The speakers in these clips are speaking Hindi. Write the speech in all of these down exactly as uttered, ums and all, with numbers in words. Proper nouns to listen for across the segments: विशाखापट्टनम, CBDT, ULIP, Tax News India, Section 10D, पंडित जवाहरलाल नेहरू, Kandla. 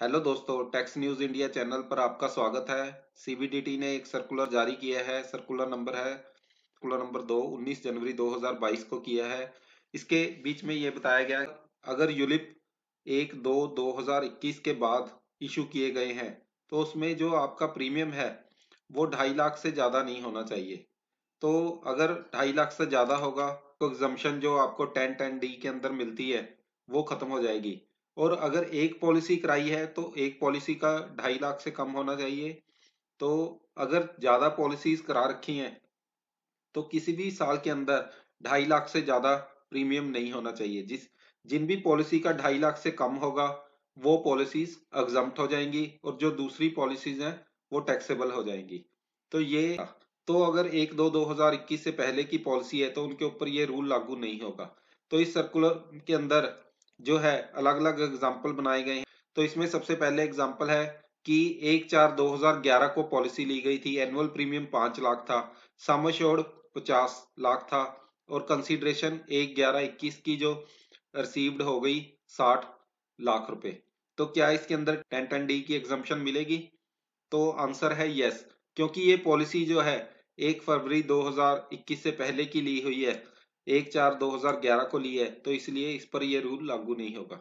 हेलो दोस्तों, टैक्स न्यूज इंडिया चैनल पर आपका स्वागत है। सीबीडीटी ने एक सर्कुलर जारी किया है। सर्कुलर नंबर है सर्कुलर नंबर दो उन्नीस जनवरी दो हज़ार बाईस को किया है। इसके बीच में ये बताया गया अगर यूलिप एक दो दो हजार इक्कीस के बाद इशू किए गए हैं तो उसमें जो आपका प्रीमियम है वो ढाई लाख से ज्यादा नहीं होना चाहिए। तो अगर ढाई लाख से ज्यादा होगा तो एग्जम्पशन जो आपको टेन टेन डी के अंदर मिलती है वो खत्म हो जाएगी। और अगर एक पॉलिसी कराई है तो एक पॉलिसी का ढाई लाख से कम होना चाहिए। तो अगर ज्यादा पॉलिसीज करा रखी हैं तो किसी भी साल के अंदर ढाई लाख से ज्यादा प्रीमियम नहीं होना चाहिए। जिस जिन भी पॉलिसी का ढाई लाख से कम होगा वो पॉलिसीज एग्जम्प्ट हो जाएंगी और जो दूसरी पॉलिसीज हैं वो टैक्सेबल हो जाएंगी। तो ये तो अगर एक दो दो हजार इक्कीस से पहले की पॉलिसी है तो उनके ऊपर ये रूल लागू नहीं होगा। तो इस सर्कुलर के अंदर जो है अलग अलग एग्जाम्पल बनाए गए हैं। तो इसमें सबसे पहले एग्जाम्पल है कि एक चार दो हजार ग्यारह को पॉलिसी ली गई थी। एनुअल प्रीमियम पांच लाख था, सम एश्योर्ड पचास लाख था और कंसीडरेशन एक ग्यारह इक्कीस की जो रिसीव्ड हो गई साठ लाख रुपए। तो क्या इसके अंदर टेन टेन डी की एग्जाम्पशन मिलेगी? तो आंसर है यस, क्योंकि ये पॉलिसी जो है एक फरवरी दो हजार इक्कीस से पहले की ली हुई है, एक चार दो हजार ग्यारह को ली है, तो इसलिए इस पर यह रूल लागू नहीं होगा।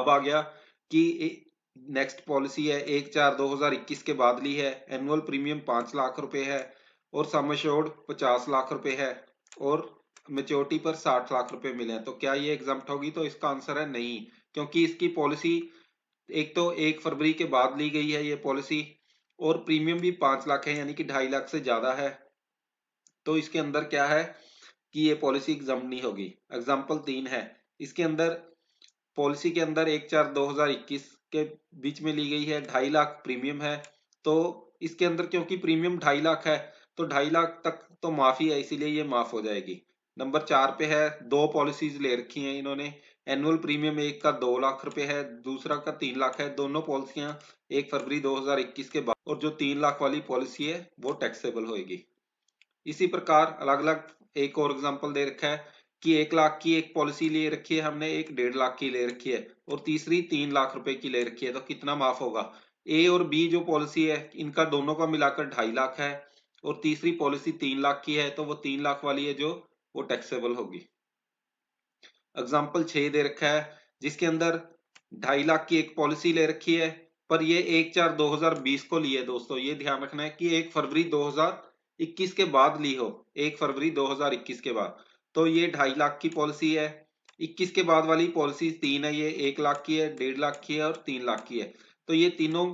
अब आ गया कि नेक्स्ट पॉलिसी है एक चार दो हजार इक्कीस के बाद ली है, एनुअल प्रीमियम पांच लाख रुपए है और सम एश्योर्ड पचास लाख रुपए है और मैच्योरिटी पर साठ लाख रुपए मिले हैं। तो क्या ये एग्जम्प्ट होगी? तो इसका आंसर है नहीं, क्योंकि इसकी पॉलिसी एक तो एक फरवरी के बाद ली गई है ये पॉलिसी और प्रीमियम भी पांच लाख है यानी कि ढाई लाख से ज्यादा है। तो इसके अंदर क्या है कि ये पॉलिसी एग्जाम नहीं होगी। एग्जाम्पल तीन है, इसके अंदर पॉलिसी के अंदर एक चार दो हजार इक्कीस के बीच में ली गई है, ढाई लाख प्रीमियम है। तो इसके अंदर क्योंकि प्रीमियम ढाई लाख है तो ढाई लाख तक तो माफी है, इसीलिए ये माफ हो जाएगी। नंबर चार पे है, दो पॉलिसीज ले रखी हैं इन्होंने। एनुअल प्रीमियम एक का दो लाख रुपए है, दूसरा का तीन लाख है। दोनों पॉलिसियां एक फरवरी दो हजार इक्कीस के बाद और जो तीन लाख वाली पॉलिसी है वो टैक्सेबल होगी। इसी प्रकार अलग अलग एक और एग्जांपल दे रखा है कि एक लाख की एक पॉलिसी ले रखी है हमने, एक डेढ़ लाख की ले रखी है और तीसरी तीन लाख रुपए की ले रखी है। तो कितना माफ होगा? ए और बी जो पॉलिसी है इनका दोनों का मिलाकर ढाई लाख है और तीसरी पॉलिसी तीन लाख की है तो वो तीन लाख वाली है जो वो टैक्सेबल होगी। एग्जाम्पल छह दे रखा है, जिसके अंदर ढाई लाख की एक पॉलिसी ले रखी है पर ये एक चार दो हजार बीस को ली है। दोस्तों ये ध्यान रखना है कि एक फरवरी दो हजार इक्कीस के बाद ली हो, एक फरवरी दो हजार इक्कीस के बाद। तो ये ढाई लाख की पॉलिसी है। इक्कीस के बाद वाली पॉलिसी तीन है, ये एक लाख की है, डेढ़ लाख की है और तीन लाख की है। तो ये तीनों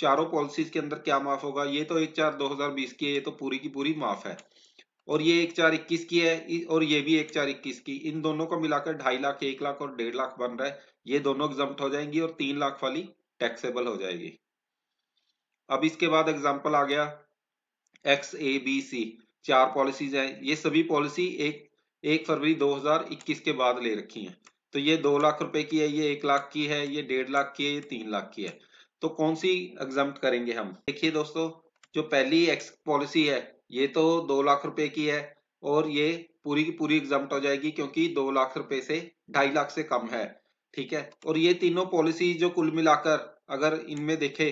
चारों पॉलिसीज के अंदर क्या माफ होगा? ये तो एक चार दो हजार बीस की है, ये तो पूरी की पूरी माफ है और ये एक चार इक्कीस की है और ये भी एक चार इक्कीस की। इन दोनों को मिलाकर ढाई लाख, एक लाख और डेढ़ लाख बन रहा है। ये दोनों एग्जम्प्ट हो जाएंगी और तीन लाख वाली टैक्सेबल हो जाएगी। अब इसके बाद एग्जाम्पल आ गया एक्स ए बी सी, चार पॉलिसीज हैं। ये सभी पॉलिसी एक एक फरवरी दो हजार इक्कीस के बाद ले रखी हैं। तो ये दो लाख रुपए की है, ये एक लाख की है, ये डेढ़ लाख की है, ये तीन लाख की है। तो कौन सी एग्जम्प्ट करेंगे हम? देखिए दोस्तों, जो पहली एक्स पॉलिसी है ये तो दो लाख रुपए की है और ये पूरी की पूरी एग्जम्प्ट हो जाएगी क्योंकि दो लाख रुपए से ढाई लाख से कम है, ठीक है। और ये तीनों पॉलिसी जो कुल मिलाकर अगर इनमें देखे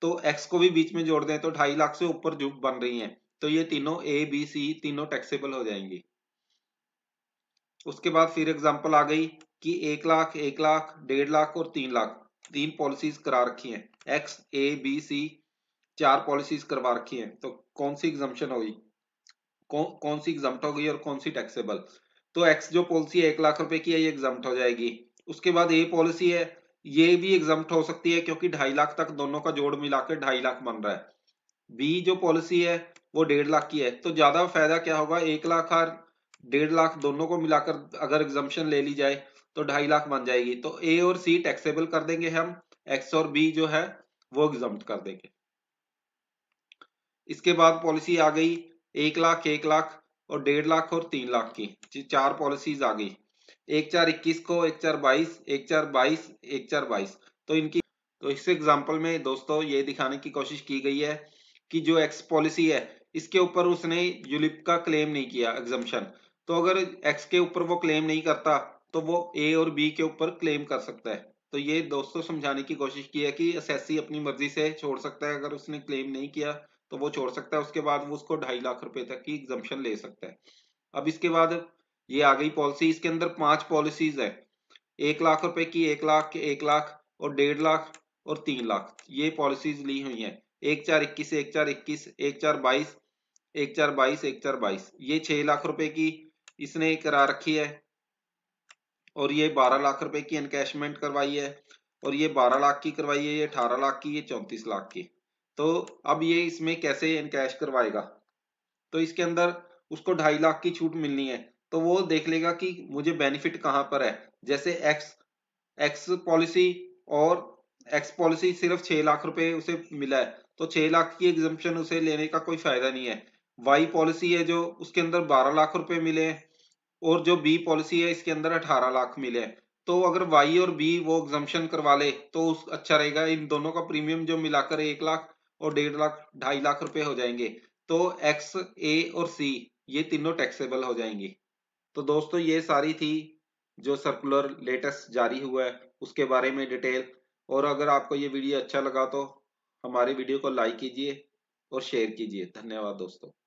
तो एक्स को भी बीच में जोड़ दें तो ढाई लाख से ऊपर जो बन रही हैं। तो ये तीनों ए बी सी तीनों टैक्सेबल हो जाएंगी। उसके बाद फिर एग्जांपल आ गई कि एक लाख, एक लाख, डेढ़ लाख और तीन लाख, तीन पॉलिसीज करा रखी हैं। एक्स ए बी सी चार पॉलिसीज करवा रखी हैं। तो कौन सी एग्जम्पशन होगी, कौ, कौन सी एग्जम्प्ट हो गई और कौन सी टैक्सेबल? तो एक्स जो पॉलिसी एक लाख रुपए की है ये एग्जम्प्ट हो जाएगी। उसके बाद ए पॉलिसी है ये भी एग्जम्प्ट हो सकती है क्योंकि ढाई लाख तक दोनों का जोड़ मिलाकर ढाई लाख बन रहा है। बी जो पॉलिसी है वो डेढ़ लाख की है तो ज्यादा फायदा क्या होगा? एक लाख और डेढ़ लाख दोनों को मिलाकर अगर एग्जम्पशन ले ली जाए तो ढाई लाख बन जाएगी। तो ए और सी टैक्सेबल कर देंगे हम, एक्स और बी जो है वो एग्जम्प्ट कर देंगे। इसके बाद पॉलिसी आ गई एक लाख, एक लाख और डेढ़ लाख और तीन लाख की, चार पॉलिसीज आ गई। एक चार इक्कीस को, एक चार बाईस, एक चार बाईस, एक चार बाईस। तो इनकी तो इस एग्जाम्पल में दोस्तों ये दिखाने की कोशिश की गई है कि जो एक्स पॉलिसी है इसके ऊपर उसने यूलिप का क्लेम नहीं किया एग्जम्पशन। तो अगर एक्स के ऊपर वो क्लेम नहीं करता तो वो ए और बी के ऊपर क्लेम कर सकता है। तो तो ये दोस्तों समझाने की कोशिश की है कि एसएससी अपनी मर्जी से छोड़ सकता है, अगर उसने क्लेम नहीं किया तो वो छोड़ सकता है, उसके बाद वो उसको ढाई लाख रुपए तक की एग्जम्पशन ले सकता है। अब इसके बाद ये आ गई पॉलिसी, इसके अंदर पांच पॉलिसीज है, एक लाख रुपए की, एक लाख, एक लाख और डेढ़ लाख और तीन लाख, ये पॉलिसीज ली हुई हैं। एक चार इक्कीस, एक चार इक्कीस, एक चार बाईस, एक चार बाईस, एक चार बाईस, ये छह लाख रुपए की इसने करा रखी है और ये बारह लाख रुपए की एनकैशमेंट करवाई है और ये बारह लाख की करवाई है, ये अठारह लाख की, ये चौंतीस लाख की। तो अब ये इसमें कैसे एनकैश करवाएगा, तो इसके अंदर उसको ढाई लाख की छूट मिलनी है, तो वो देख लेगा कि मुझे बेनिफिट कहाँ पर है। जैसे एक्स एक्स पॉलिसी और एक्स पॉलिसी सिर्फ छह लाख रुपए उसे मिला है, तो छह लाख की एग्जम्पशन उसे लेने का कोई फायदा नहीं है। वाई पॉलिसी है जो, उसके अंदर बारह लाख रुपए मिले हैं और जो बी पॉलिसी है इसके अंदर अठारह लाख मिले हैं, तो अगर वाई और बी वो एग्जम्पशन करवा ले तो उस अच्छा रहेगा। इन दोनों का प्रीमियम जो मिलाकर एक लाख और डेढ़ लाख ढाई लाख रुपए हो जाएंगे, तो एक्स, ए और सी ये तीनों टैक्सेबल हो जाएंगी। तो दोस्तों ये सारी थी जो सर्कुलर लेटेस्ट जारी हुआ है उसके बारे में डिटेल, और अगर आपको ये वीडियो अच्छा लगा तो हमारे वीडियो को लाइक कीजिए और शेयर कीजिए। धन्यवाद दोस्तों।